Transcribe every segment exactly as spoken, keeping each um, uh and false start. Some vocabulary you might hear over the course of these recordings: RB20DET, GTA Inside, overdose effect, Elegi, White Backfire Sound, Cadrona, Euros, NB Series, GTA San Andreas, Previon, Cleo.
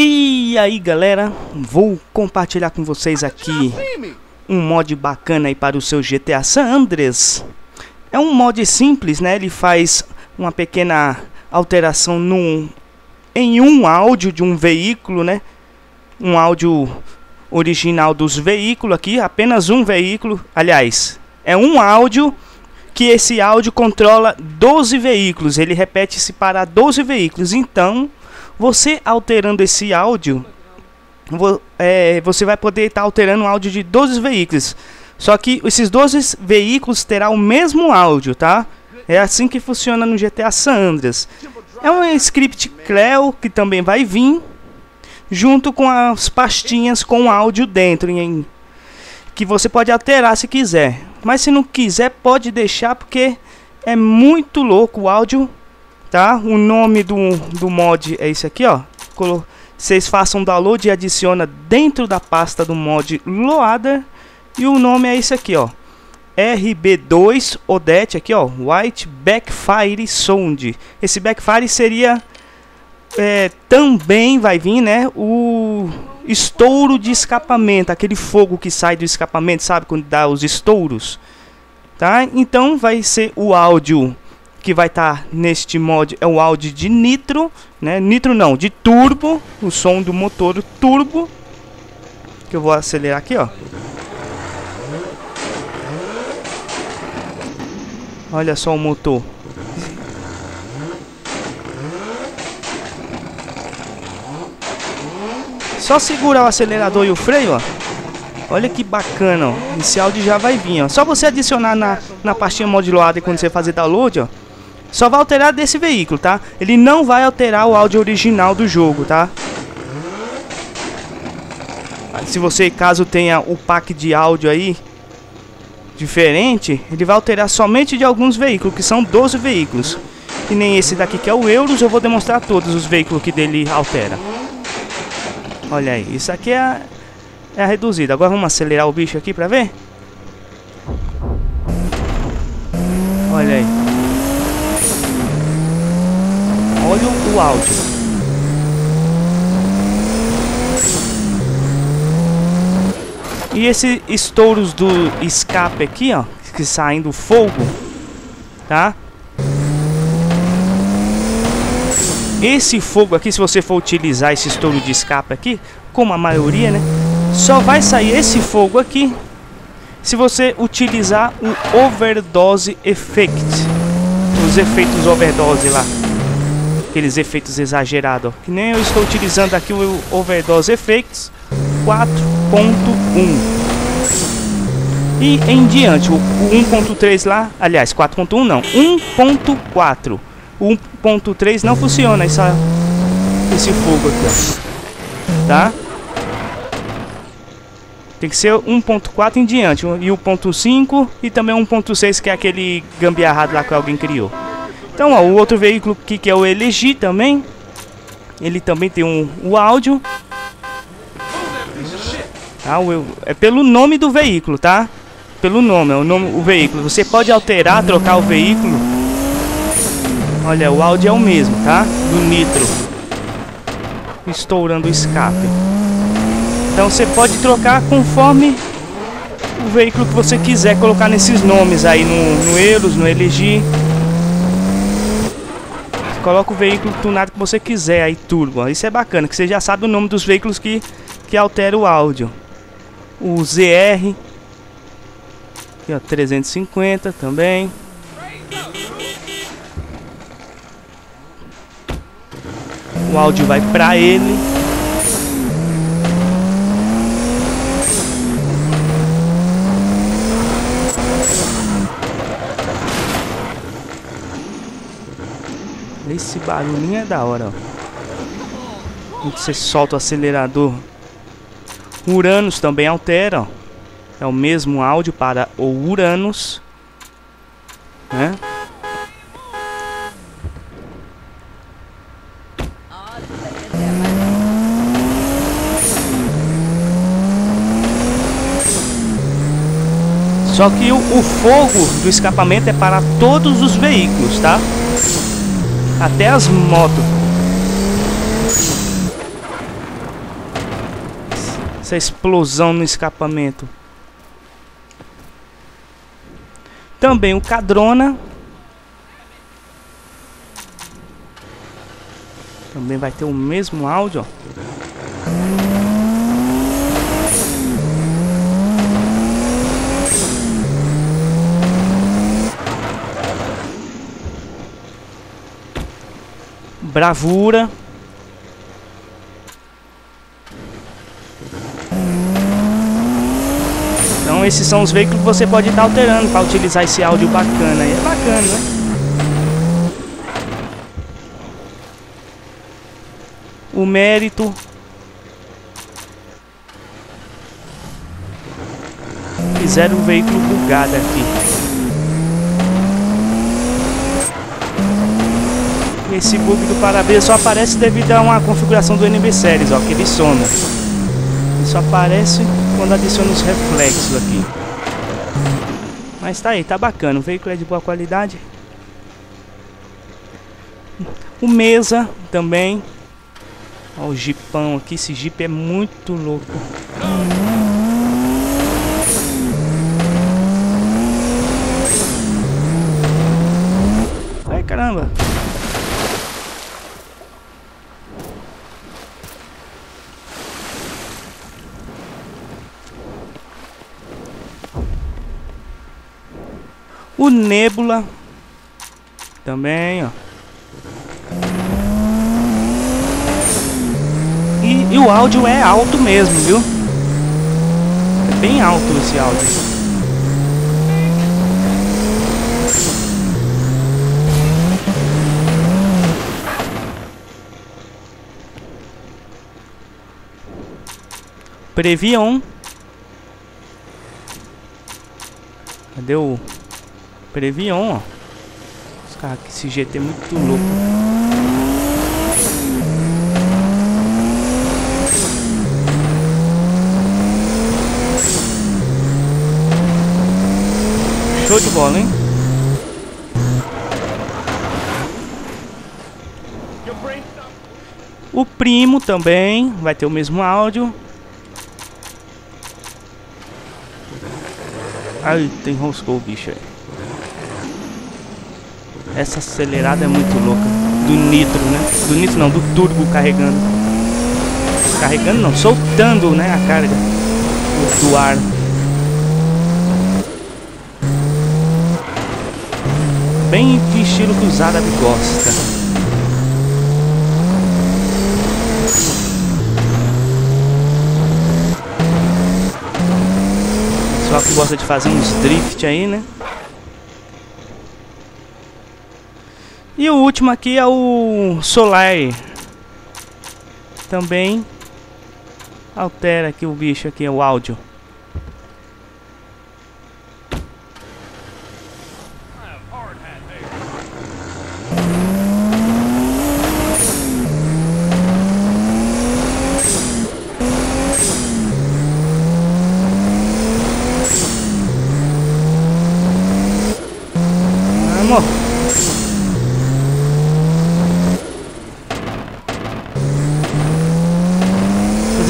E aí galera, vou compartilhar com vocês aqui um mod bacana aí para o seu G T A San Andreas. É um mod simples, né? Ele faz uma pequena alteração num, em um áudio de um veículo, né? Um áudio original dos veículos aqui, apenas um veículo. Aliás, é um áudio que esse áudio controla doze veículos. Ele repete-se para doze veículos. Então, você alterando esse áudio... É, você vai poder estar tá alterando o áudio de doze veículos. Só que esses doze veículos terá o mesmo áudio, tá? É assim que funciona no G T A San Andreas. É um script Cleo que também vai vir junto com as pastinhas com áudio dentro, em, que você pode alterar se quiser. Mas se não quiser, pode deixar, porque é muito louco o áudio, tá? O nome do, do mod é esse aqui, ó. Colo Vocês façam download e adiciona dentro da pasta do mod Loader. E o nome é esse aqui, ó. R B dois D E T aqui, ó. White Backfire Sound. Esse Backfire seria... É, também vai vir, né? O estouro de escapamento. Aquele fogo que sai do escapamento, sabe? Quando dá os estouros. Tá? Então vai ser o áudio que vai estar tá neste mod, é o áudio de nitro, né? Nitro não, de turbo, o som do motor turbo, que eu vou acelerar aqui, ó. Olha só o motor. Só segurar o acelerador e o freio, ó. Olha que bacana, ó. Esse áudio já vai vir, ó. Só você adicionar na, na pastinha modulada quando você fazer download, ó. Só vai alterar desse veículo, tá? Ele não vai alterar o áudio original do jogo, tá? Se você, caso tenha o pack de áudio aí diferente, ele vai alterar somente de alguns veículos, que são doze veículos. Que nem esse daqui que é o Euros, eu vou demonstrar todos os veículos que dele altera. Olha aí, isso aqui é a, é a reduzida. Agora vamos acelerar o bicho aqui pra ver. Olha aí. Olha o áudio. E esse estouros do escape aqui, ó, que saem do fogo, tá? Esse fogo aqui, se você for utilizar esse estouro de escape aqui, como a maioria, né? Só vai sair esse fogo aqui se você utilizar o overdose effect. Os efeitos overdose lá. Aqueles efeitos exagerados, ó. Que nem eu estou utilizando aqui o Overdose Effects quatro ponto um. E em diante, o um ponto três lá, aliás, quatro ponto um não, um ponto quatro. O um ponto três não funciona, essa, esse fogo aqui, ó. Tá? Tem que ser um ponto quatro em diante, e o um ponto cinco e também um ponto seis, que é aquele gambiarrado lá que alguém criou. Então, ó, o outro veículo aqui, que é o Elegi também, ele também tem um, o áudio. Tá, o, é pelo nome do veículo, tá? Pelo nome, é o nome, o veículo. Você pode alterar, trocar o veículo. Olha, o áudio é o mesmo, tá? Do nitro. Estourando o escape. Então, você pode trocar conforme o veículo que você quiser colocar nesses nomes aí, no, no Euros, no Elegi. Coloca o veículo tunado que você quiser aí, turbo. Isso é bacana, que você já sabe o nome dos veículos que, que altera o áudio. O Z R. Aqui, ó, trezentos e cinquenta também. O áudio vai pra ele. Esse barulhinho é da hora, ó. Quando você solta o acelerador. Uranus também altera, ó. é o mesmo áudio para o Uranus, né? Só que o, o fogo do escapamento é para todos os veículos, tá? Até as motos. Essa explosão no escapamento. Também o Cadrona. Também vai ter o mesmo áudio, ó. Bravura. Então esses são os veículos que você pode estar alterando para utilizar esse áudio bacana. É bacana, né? O Mérito. Fizeram um veículo bugado aqui. Esse bug do para-brisa só aparece devido a uma configuração do N B Series, ó, que ele soma. Só aparece quando adiciona os reflexos aqui. Mas tá aí, tá bacana. O veículo é de boa qualidade. O Mesa também. Ó, o Jeepão aqui. Esse Jeep é muito louco. Ai, caramba. O Nebula também, ó. E, e o áudio é alto mesmo, viu? É bem alto esse áudio. Previon. Cadê o... Previon, ó. Os caras que esse G T é muito louco. Show de bola, hein? O Primo também vai ter o mesmo áudio. Ai, enroscou o bicho aí. Essa acelerada é muito louca. Do nitro, né? Do nitro não, do turbo carregando. Carregando não, soltando, né, a carga do ar. Bem de estilo que os árabes gostam. Só que gosta de fazer uns drift aí, né? E o último aqui é o Solar. Também altera aqui o bicho aqui, o áudio.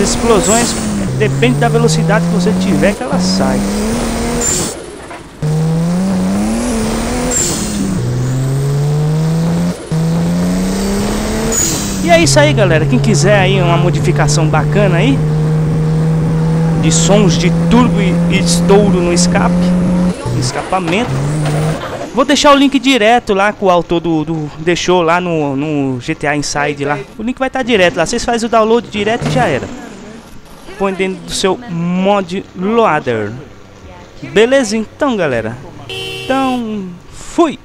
Explosões, depende da velocidade que você tiver que ela sai. E é isso aí, galera. Quem quiser aí uma modificação bacana aí de sons de turbo e estouro no escape, no escapamento, vou deixar o link direto lá que o autor do, do deixou lá no, no G T A Inside lá. O link vai estar direto lá. Vocês fazem o download direto e já era. Põe dentro do seu mod loader. Beleza, então, galera. Então, fui!